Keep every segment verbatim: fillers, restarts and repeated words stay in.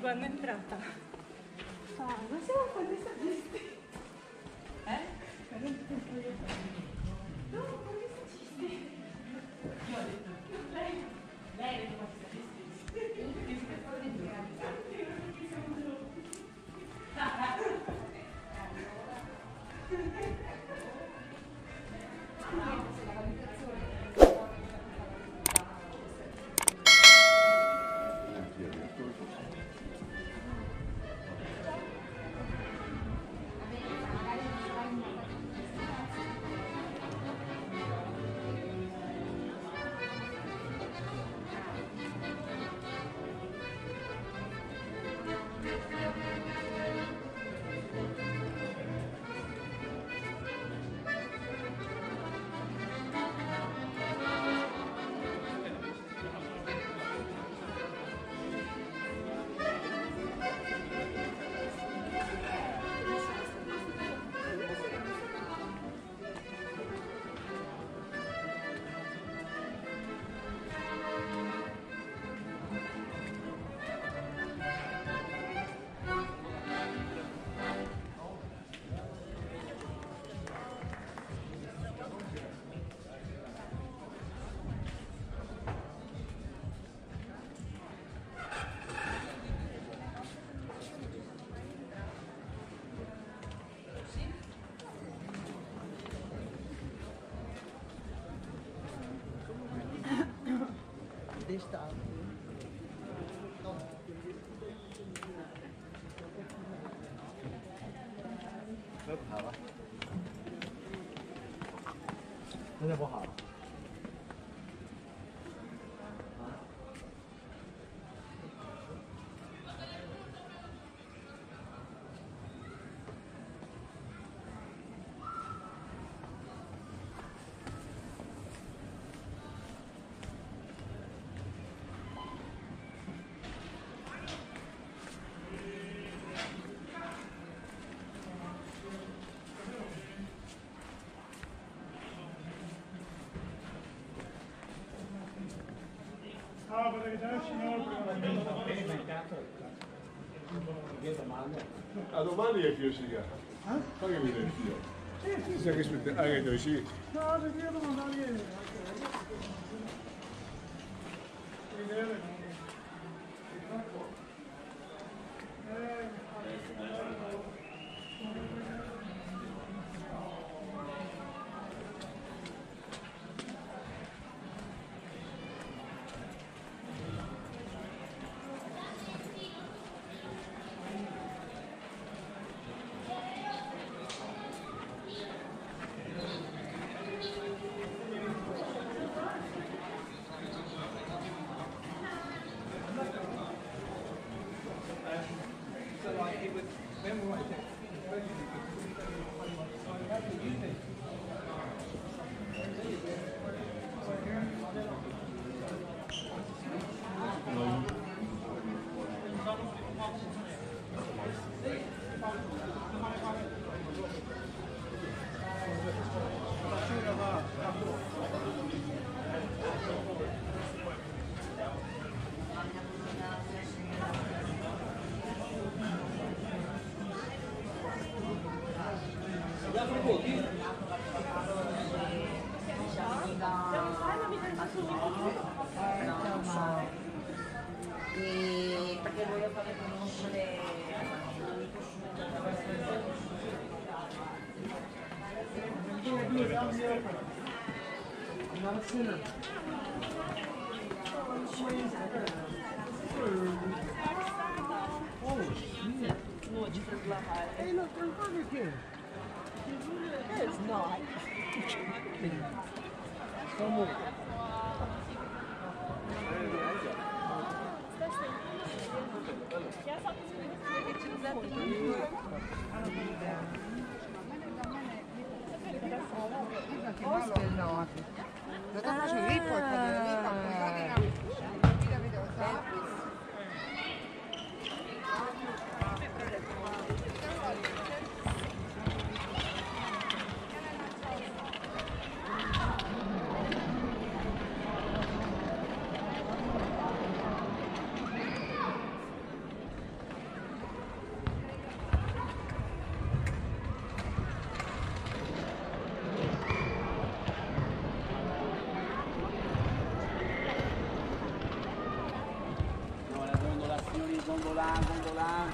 quando è entrata. Ah, non siamo quando è stagisti. Eh? Per un po'. No, quando è stagisti. Io ho detto, lei, lei è quando è stagisti. Perché non mi aspettavo di grazie. Io non mi siamo troppi. Allora. No, se la valutazione. Stop. Ah, vorrei darci un'altra. A domani è più sigla. Eh? Fai che mi dai il filo. Eh, sì, sai che aspetta. Ah, che dai, sì. No, perché io non ho niente. gondolán, gondolán.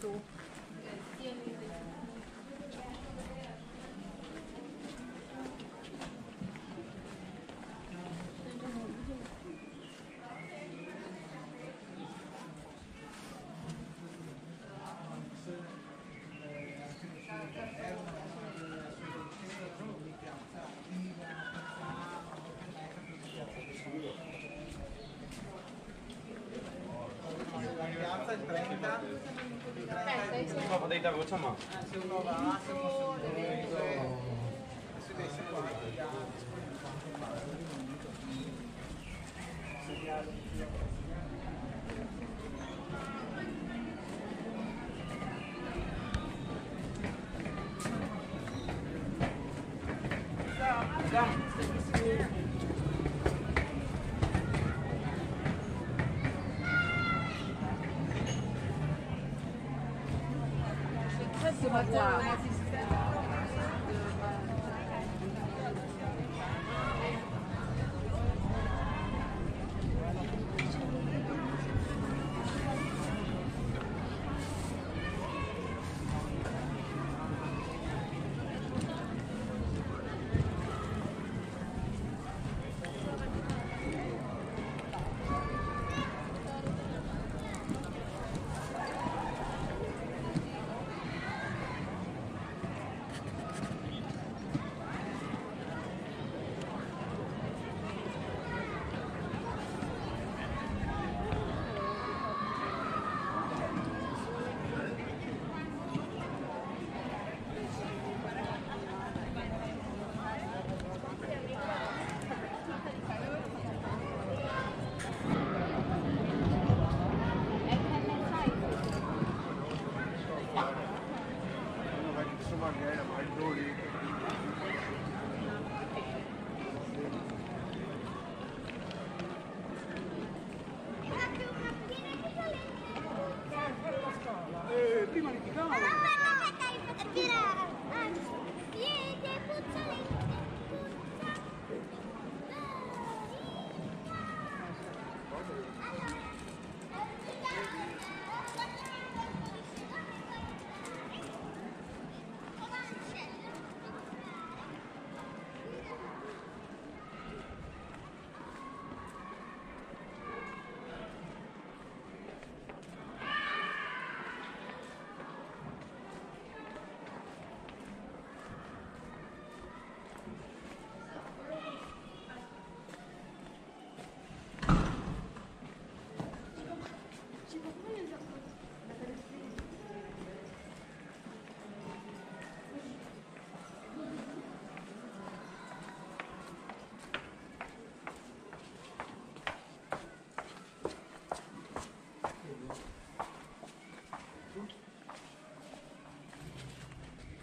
书。Ma potete dare voce a mano? Se uno va, se posso vedere, se desse qua, già disponibile.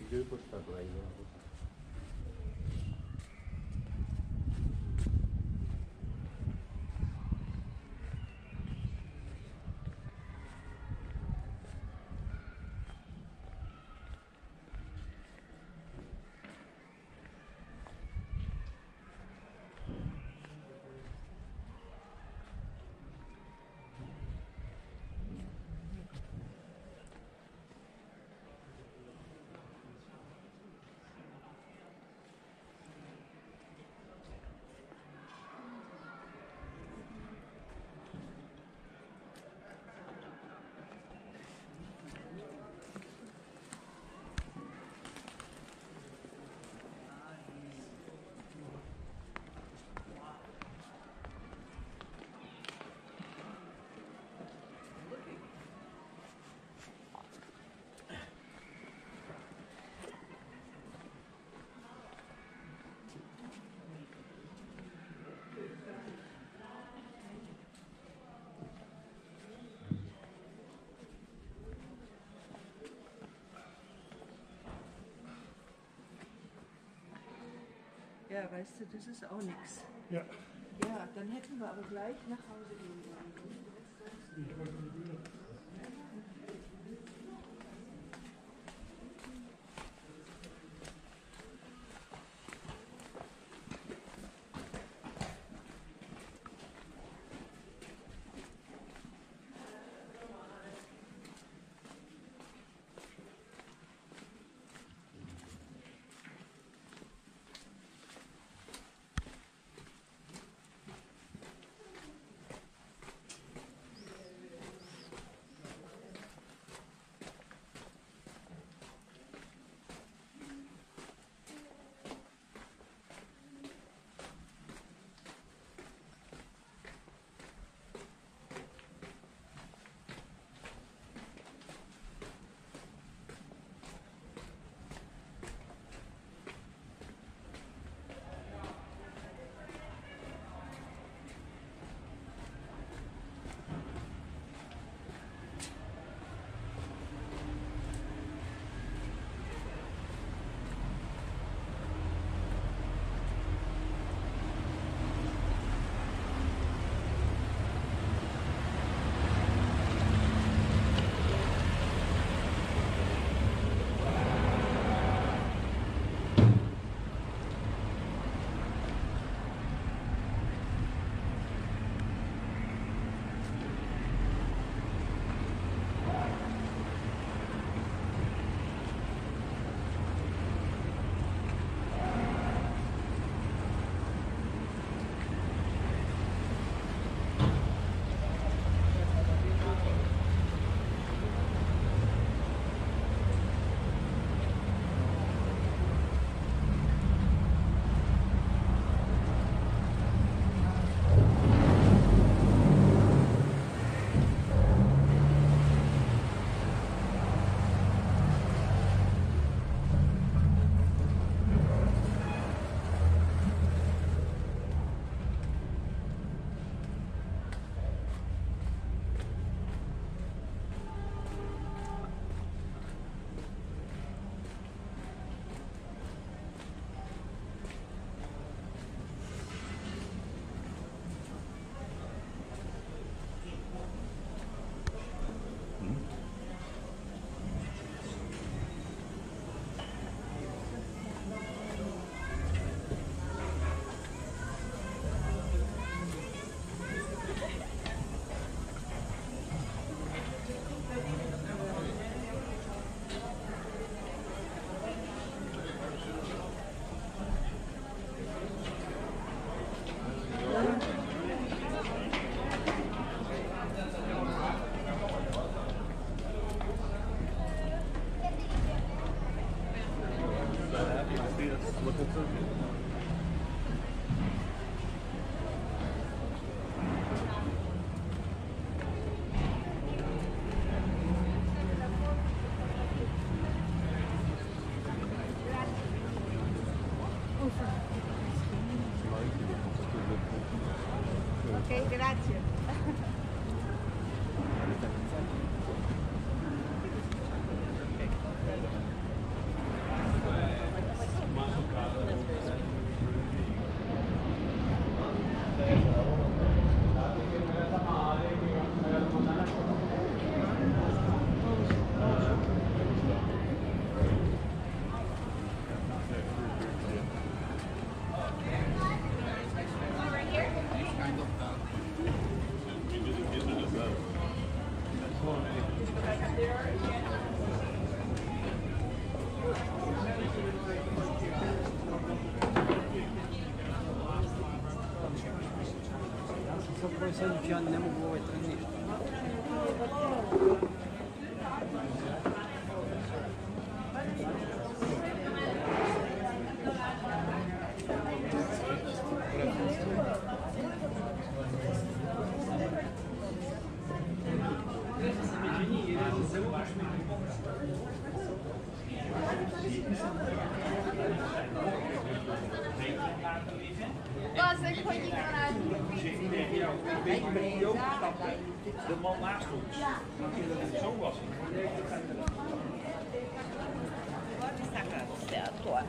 Deve postar por aí, né? Ja, weißt du, das ist auch nichts. Ja. Ja, dann hätten wir aber gleich nach Hause gehen sollen. Ok, grazie. Я не могу в это не de man naast ons. Zo was het. Wat is dat? Ja, toch.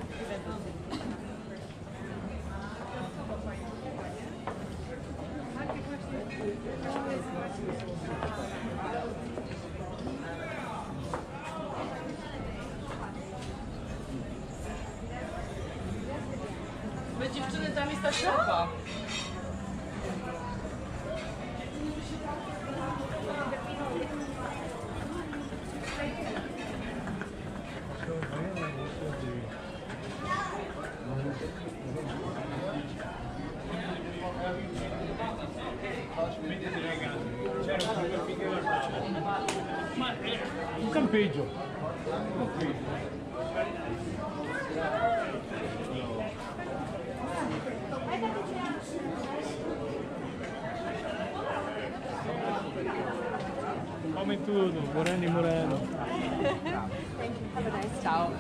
Wy dziewczyny tam jest ta szopa. Un campeggio. Come tudo, Moreno e Moreno. Thank you. Have a nice ciao.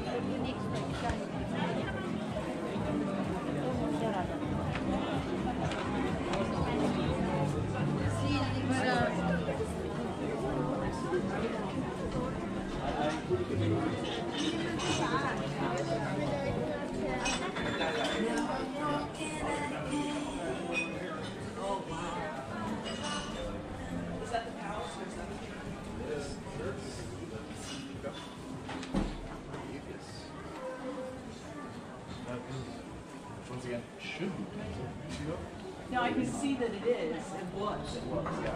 Now I can see that it is. It was. It was, yeah.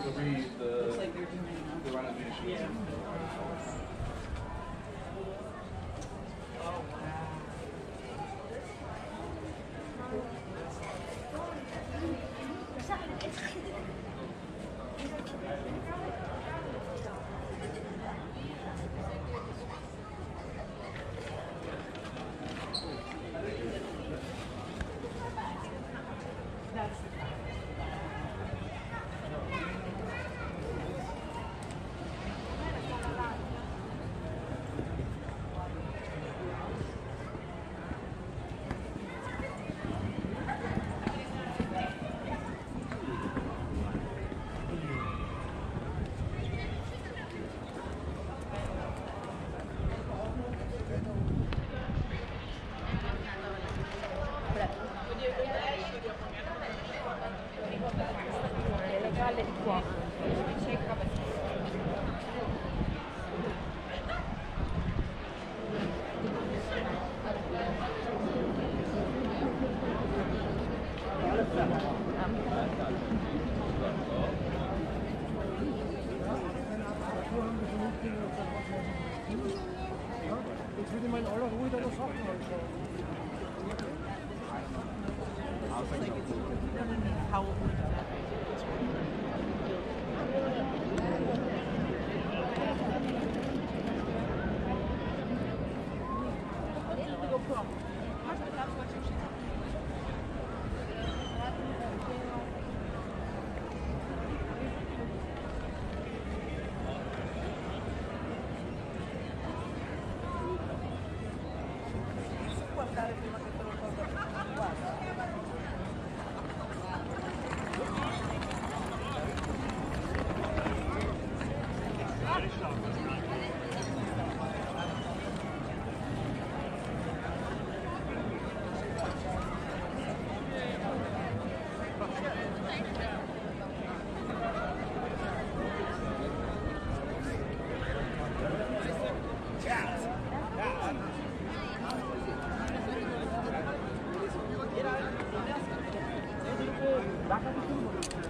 It'll be the, looks like they're doing the renovation. Yeah. Oh, wow. Guardare prima che te lo porto. Guarda. خليه باقي خليه باقي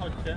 chodźcie. Thank you.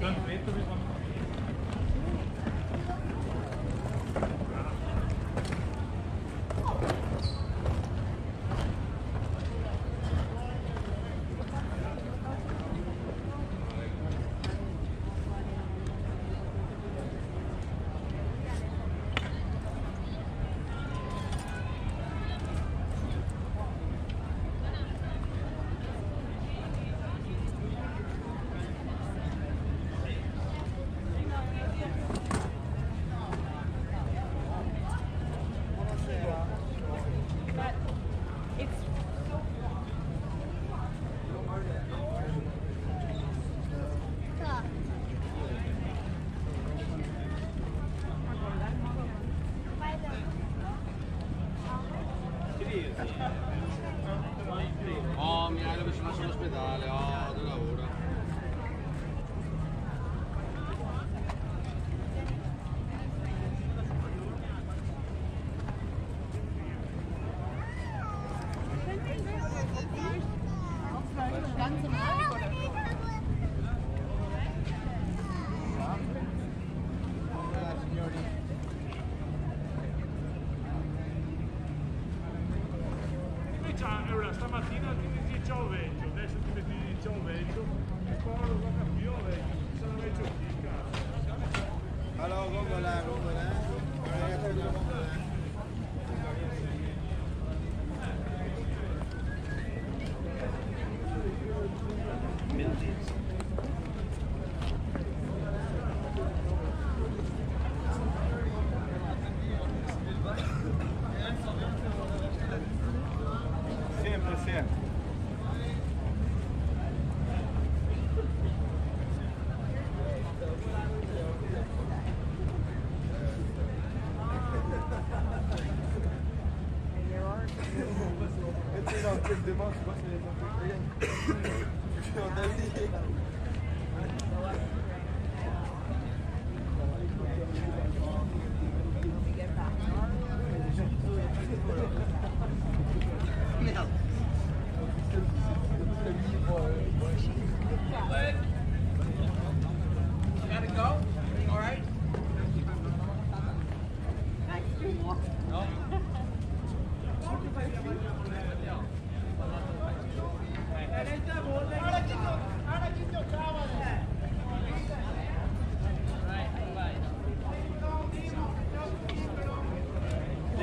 Продолжение